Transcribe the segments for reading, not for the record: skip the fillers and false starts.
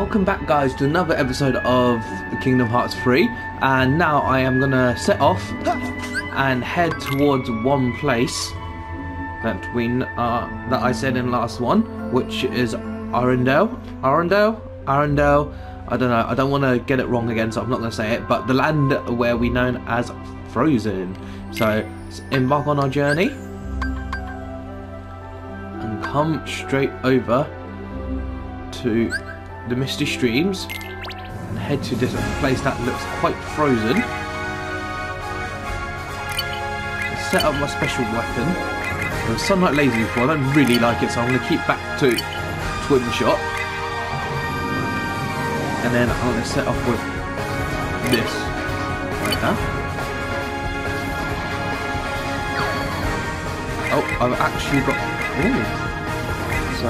Welcome back guys to another episode of Kingdom Hearts 3, and now I am gonna set off and head towards one place that I said in last one, which is Arendelle. I don't know, I don't want to get it wrong again, so I'm not gonna say it, but the land where we known as Frozen. So let's embark on our journey and come straight over to the misty streams and head to this place that looks quite frozen. I set up my special weapon. There was sunlight laser before, I don't really like it, so I'm going to keep back to twin shot, and then I'm going to set off with this right now. Oh, I've actually got... Ooh. So,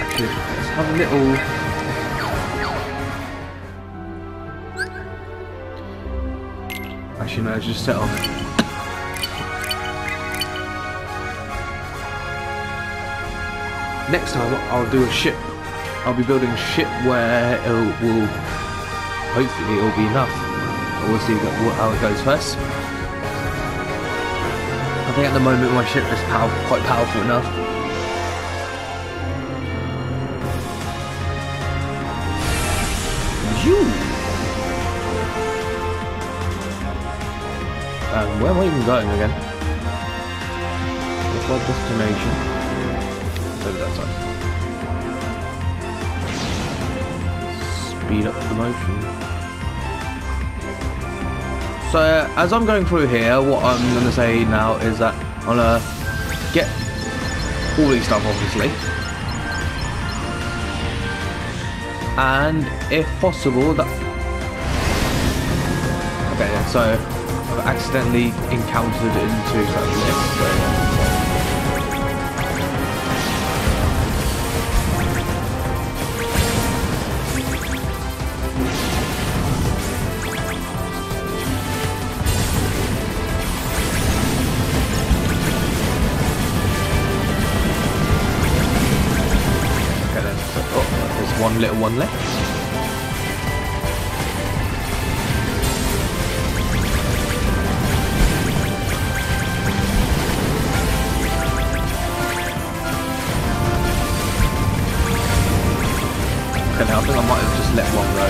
actually, let's have a little... Actually, no, just set off. Next time, I'll do a ship. I'll be building a ship where it will... Hopefully, it will be enough. We'll see how it goes first. I think at the moment, my ship is quite powerful enough. You! Where am I even going again? What's our destination? Over that side. Speed up the motion. So as I'm going through here, what I'm going to say now is that I'm going to get all these stuff obviously. And if possible that... Okay, so... I've accidentally encountered into such a thing. So, okay, then. So, oh, there's one little one left. I think I might have just let one go.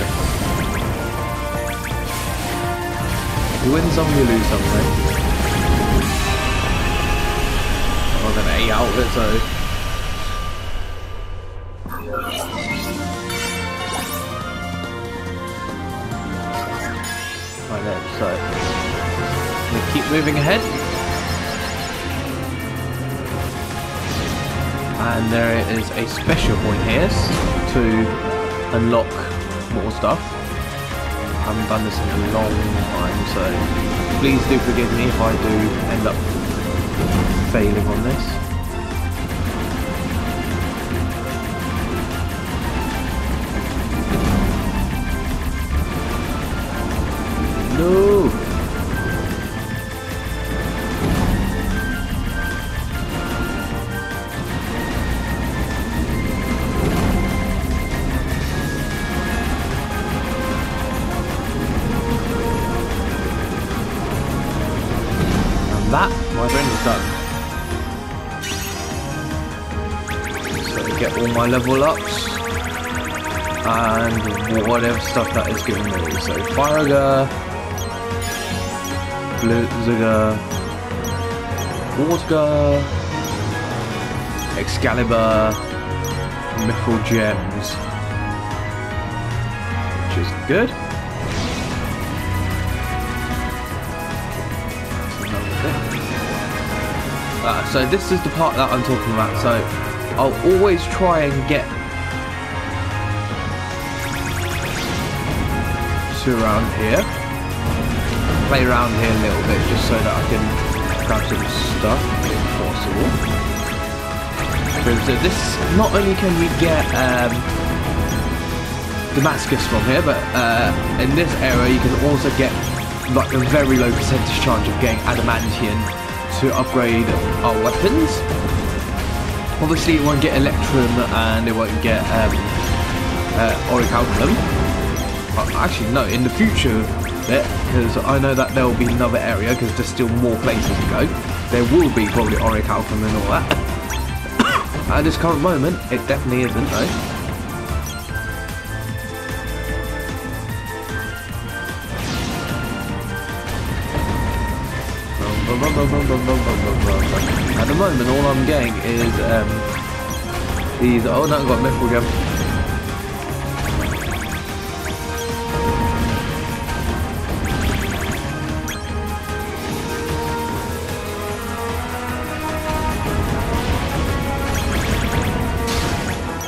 You win some, you lose some, right? I'm not gonna eat out of it, so... Right there, so... I'm gonna keep moving ahead. And there is a special point here to... unlock more stuff. I haven't done this in a long time, so please do forgive me if I do end up failing on this. No! That, my brain is done. So I get all my level ups and whatever stuff that is given me. So Faraga, Blutziger, Water, Excalibur, Mythical Gems, which is good. So this is the part that I'm talking about, so I'll always try and get to around here, play around here a little bit just so that I can grab some stuff if possible. So this, not only can we get Damascus from here, but in this area you can also get like a very low percentage chance of getting Adamantium to upgrade our weapons. Obviously it won't get Electrum and it won't get Orichalcum. Actually, no, in the future, because I know that there will be another area, because there's still more places to go. There will be probably Orichalcum and all that. At this current moment, it definitely isn't, though. At the moment, all I'm getting is these. Oh no, I've got Mythical Gem.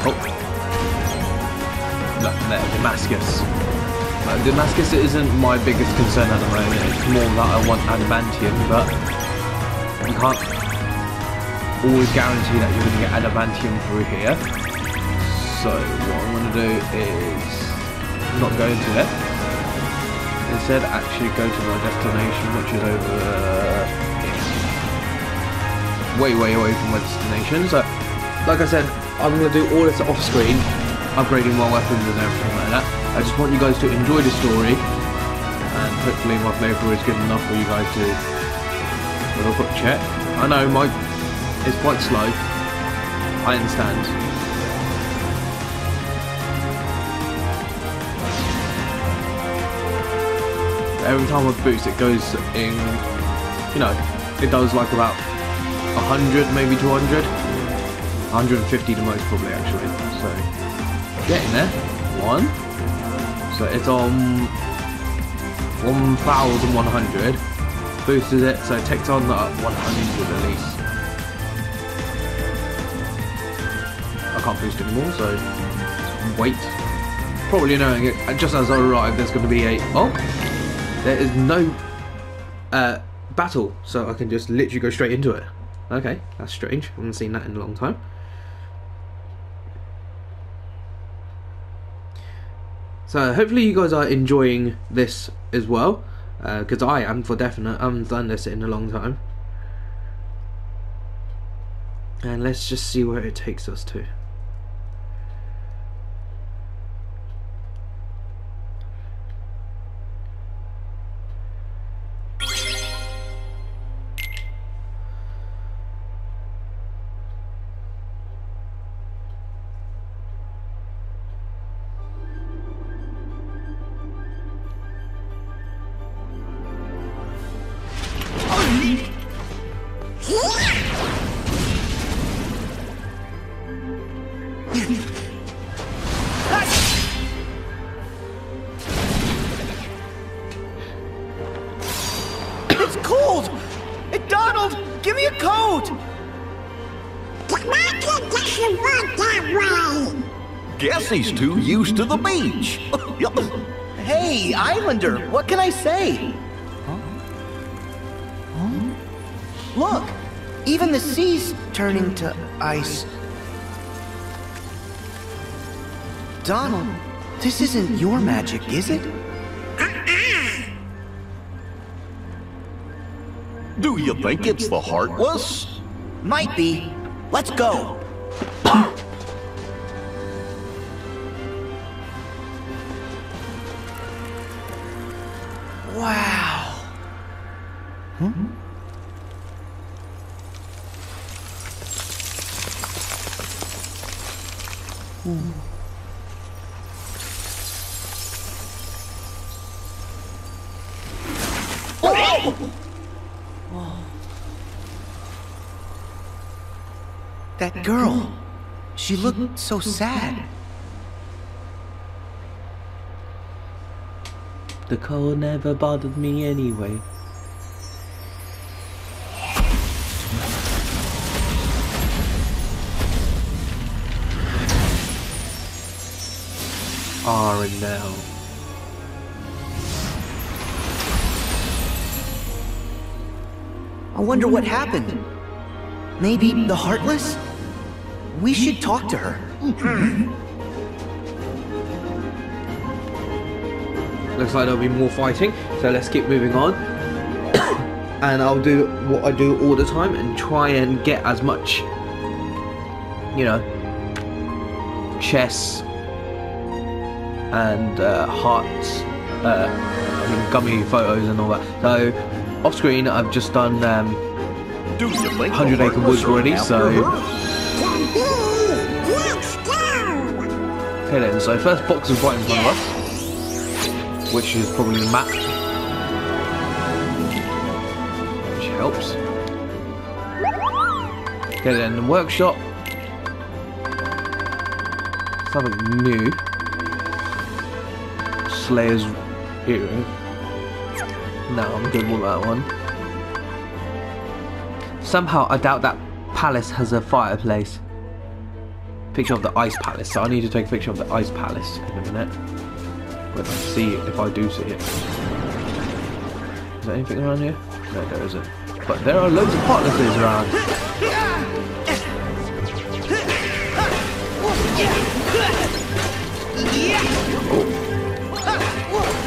Oh, no, Damascus. Damascus isn't my biggest concern at the moment. It's more that I want Adamantium, but you can't always guarantee that you're going to get Adamantium through here. So what I want to do is not go into it. Instead, actually go to my destination, which is over here. Way, way away from my destination. So, like I said, I'm going to do all this off screen, upgrading my weapons and everything like that. I just want you guys to enjoy the story, and hopefully my playthrough is good enough for you guys to. I'll put check. I know my it's quite slow. I understand. Every time I boost, it goes in. You know, it does like about 100, maybe 200, 150 the most probably actually. So getting there. One. So it's on 1,100. Boosted it, so it takes on that 100 at least. I can't boost anymore, so wait. Probably knowing it, just as I arrive, there's going to be a... Oh! There is no battle, so I can just literally go straight into it. Okay, that's strange. I haven't seen that in a long time. So hopefully you guys are enjoying this as well. Because I am for definite. I haven't done this in a long time. And let's just see where it takes us to. Guess he's too used to the beach. Hey, Islander, what can I say? Huh? Huh? Look, even the sea's turning to ice. Donald, this isn't your magic, is it? Do you think it's the Heartless? Might be. Let's go. Wow. Mm-hmm. Mm. That girl, she looked so sad. The cold never bothered me anyway. Arendelle. I wonder what happened. Maybe the Heartless? We should talk to her. Looks like there'll be more fighting, so let's keep moving on. And I'll do what I do all the time and try and get as much, you know, chests and hearts, gummy photos and all that. So off screen I've just done 100 Acre Woods already, so okay then, so first box is right in front of us, which is probably the map, which helps. Okay then, the workshop, something new, Slayer's Hero. No, I'm good with that one. Somehow I doubt that palace has a fireplace. Picture of the ice palace, so I need to take a picture of the ice palace in a minute. Let's see if I do see it. Is there anything around here? No, there isn't. But there are loads of palaces around. Oh.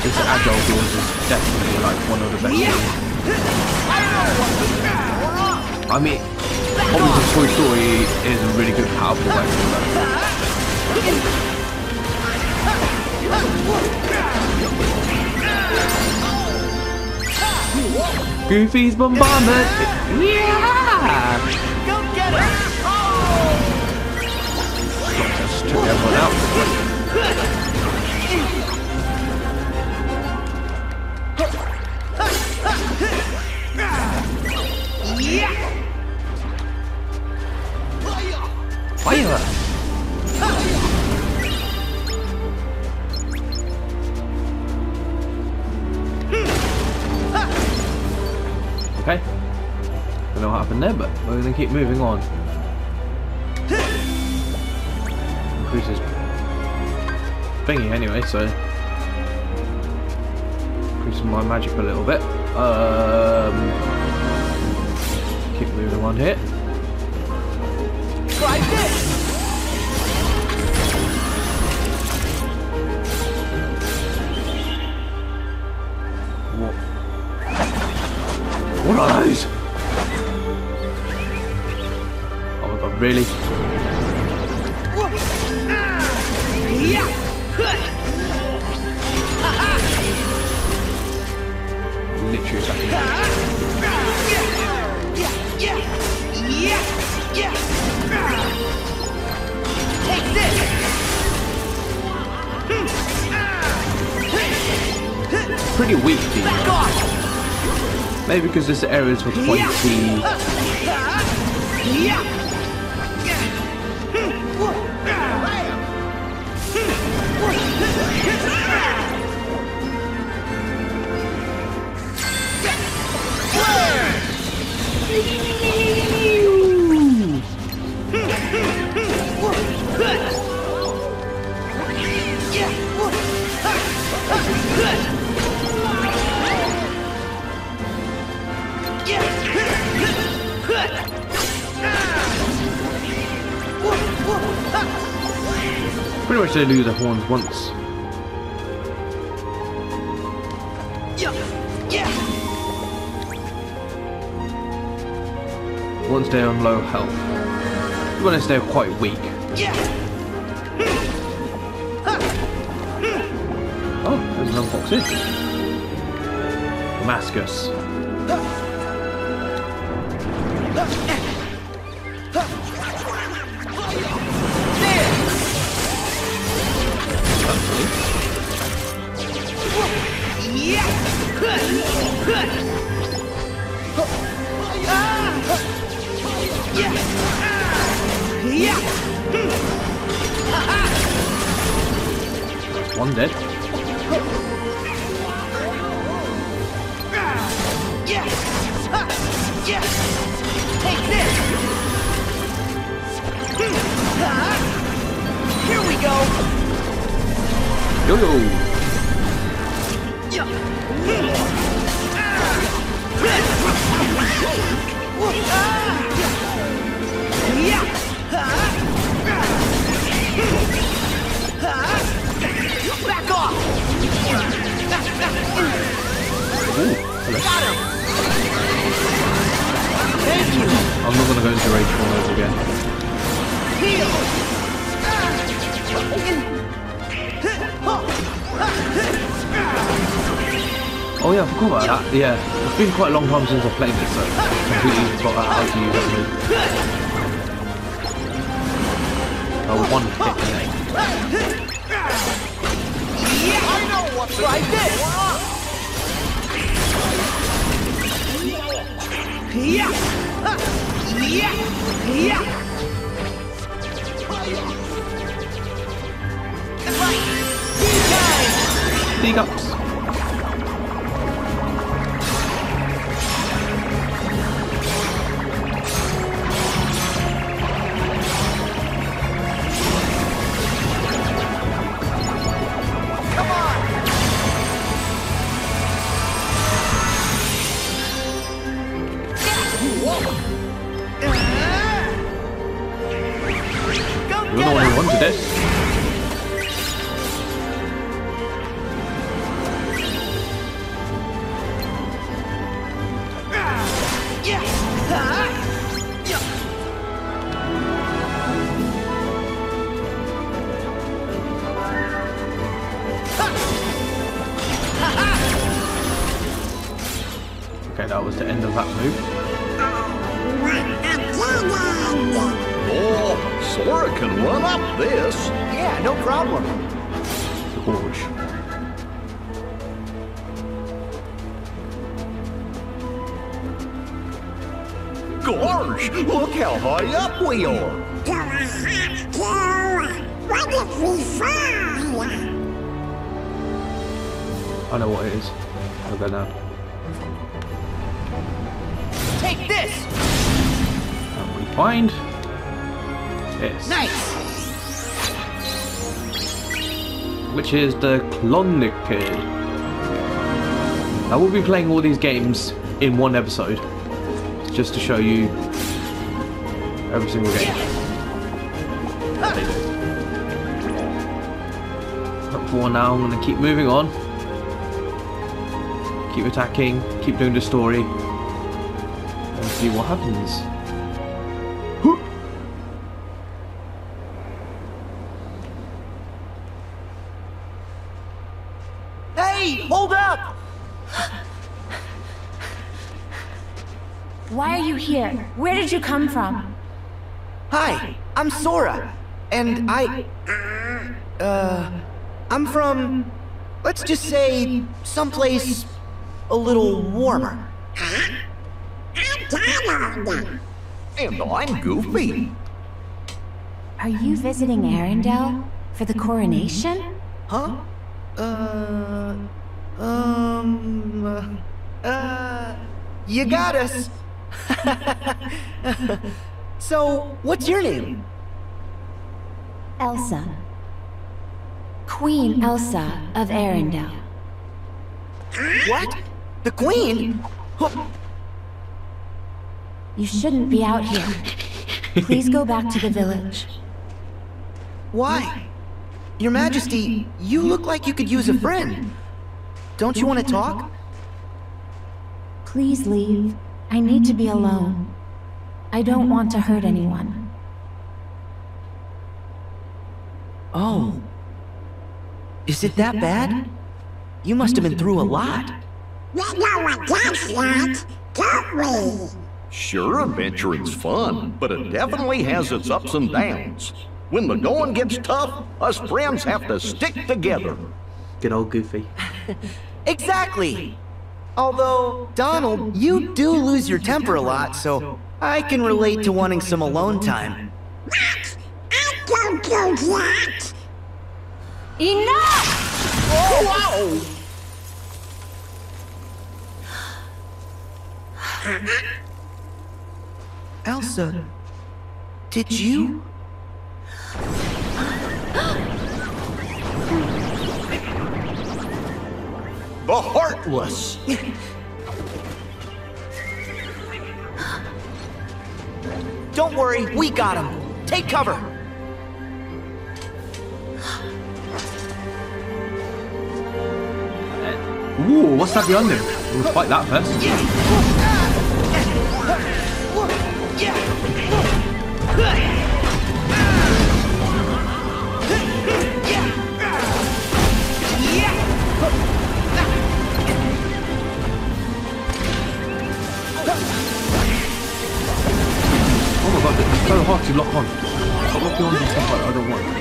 This agile build is definitely like one of the best ones. I mean, obviously Toy Story is a really good powerful weapon. Goofy's bombardment! Yeah! Go get it! Oh! Just took everyone out. Yeah! Fire! Okay. Don't know what happened there, but we're gonna keep moving on. Increases thingy anyway, so increases my magic a little bit. Keep moving on here. Try this! What? What are those? Oh my god, really? Literally attacking. Take this! Pretty weak, dude. Maybe because this area is for 20. Pretty much they lose their horns once. Once they're on low health. Once they're quite weak. Oh, there's another box here. Damascus. One dead. Yes. Take this. Back off! Got him! Thank you! I'm not gonna go into rage corners again. Oh yeah, I forgot about that. Yeah, it's been quite a long time since I've played this, so completely forgot about how to use that move. Oh, one hit. Yeah, I know what's right there. Yeah, yeah, yeah. Right, big ups. Which is the Klondike. I will be playing all these games in one episode, just to show you every single game. But for now, I'm going to keep moving on, keep attacking, keep doing the story, and see what happens. Here. Where did you come from? Hi, I'm Sora, and I'm from, let's just say, someplace a little warmer. Huh? I'm Donald. And I'm Goofy. Are you visiting Arendelle for the coronation? Huh? You got us. So, what's your name? Elsa. Queen Elsa of Arendelle. What? The Queen? You shouldn't be out here. Please go back to the village. Why? Your Majesty, you look like you could use a friend. Don't you want to talk? Please leave. I need to be alone. I don't want to hurt anyone. Oh. Is it that bad? You must have been through a lot. We know what that's like, don't we? Sure, adventuring's fun, but it definitely has its ups and downs. When the going gets tough, us friends have to stick together. Good old Goofy. Exactly! Although, Donald, you do lose your temper a lot, so I can relate to wanting some alone time. What? I don't do that! Enough! Whoa! Elsa, did you? the Heartless! Don't worry, we got him. Take cover! Ooh, what's that beyond him? We'll fight that first. Oh my god, it's so hard to lock on. But lock on and stuff like that, I don't want.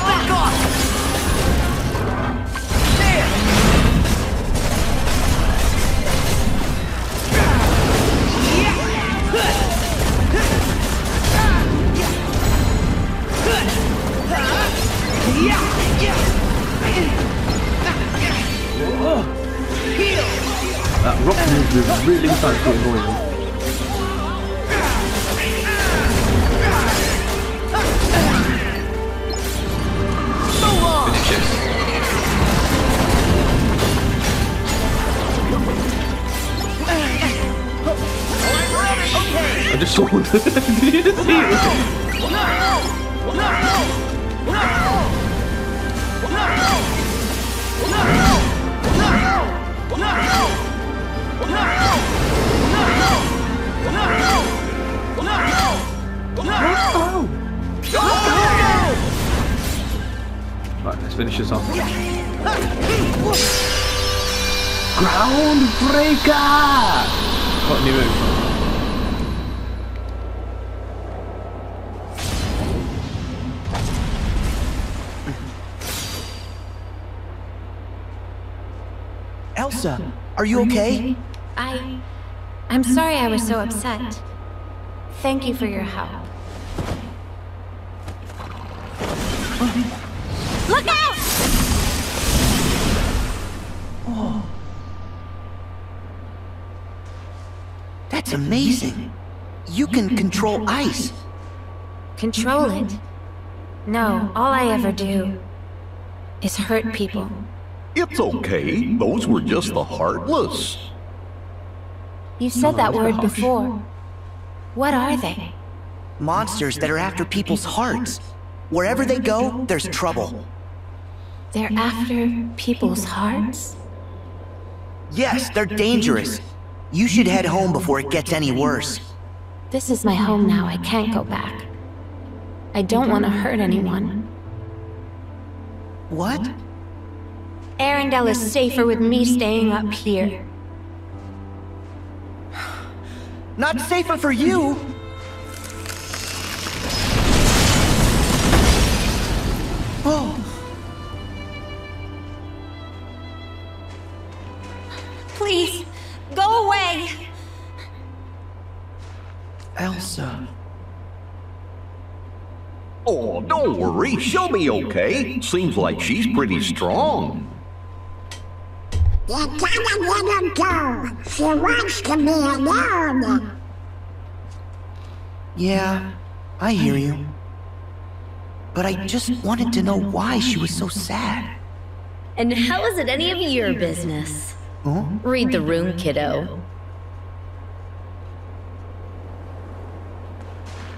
Back off! That rock move is really starting to annoy me. Finish it. I just saw one. Did you just see it? Right, let's finish this off. Groundbreaker! What a new move. Elsa, are you okay? I'm sorry I was so upset. Thank you for your help. Look out! Oh. That's amazing. You can control ice. Control it? No, all I ever do is hurt people. It's okay. Those were just the Heartless. You said that word before. What are they? Monsters that are after people's hearts. Wherever they go, there's trouble. They're after people's hearts? Yes, they're dangerous. You should head home before it gets any worse. This is my home now. I can't go back. I don't want to hurt anyone. What? Arendelle is safer with me staying up here. Not safer for you! Oh! Please, go away! Elsa... Oh, don't worry, she'll be okay. Seems like she's pretty strong. You gotta let her go. She wants to be alone. Yeah, I hear you. But I just wanted to know why she was so sad. And how is it any of your business? Huh? Read the room, kiddo.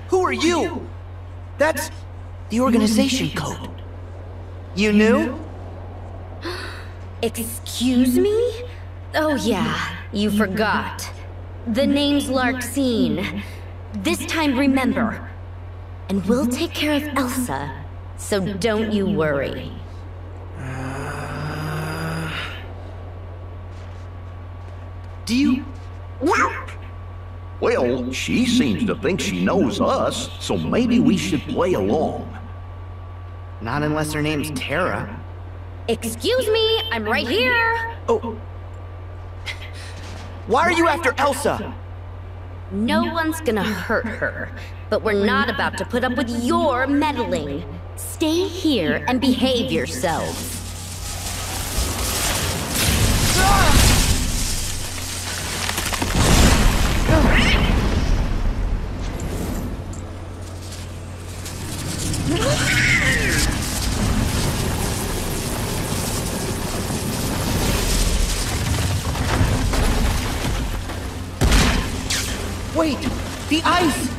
Who are you? That's the organization code. You knew? Excuse me? Oh yeah, you forgot. The name's Larxene. This time remember. And we'll take care of Elsa, so don't you worry. Do you... What? Well, she seems to think she knows us, so maybe we should play along. Not unless her name's Terra. Excuse me, I'm right here. Oh. Why are you after Elsa? No one's gonna hurt her, but we're not about to put up with your meddling. Stay here and behave yourselves. Wait, the ice!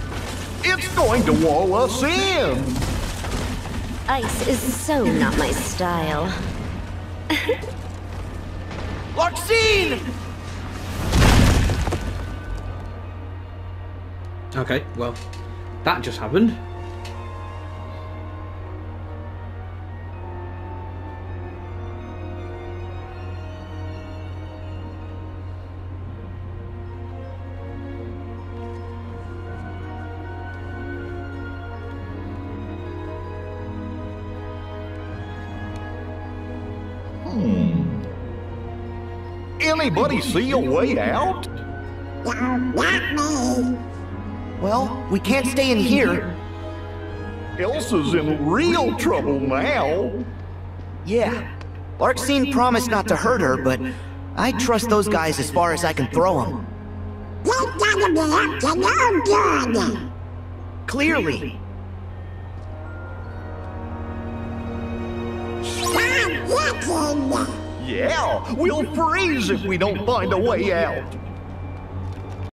It's going to wall us in! Ice is so not my style. Larxene! Okay, well, that just happened. Anybody see a way out? Well, we can't stay in here. Elsa's in real trouble now. Yeah. Larxene promised not to hurt her, but I trust those guys as far as I can throw them. That's gotta be up to no good. Clearly. Yeah, we'll freeze if we don't find a way out.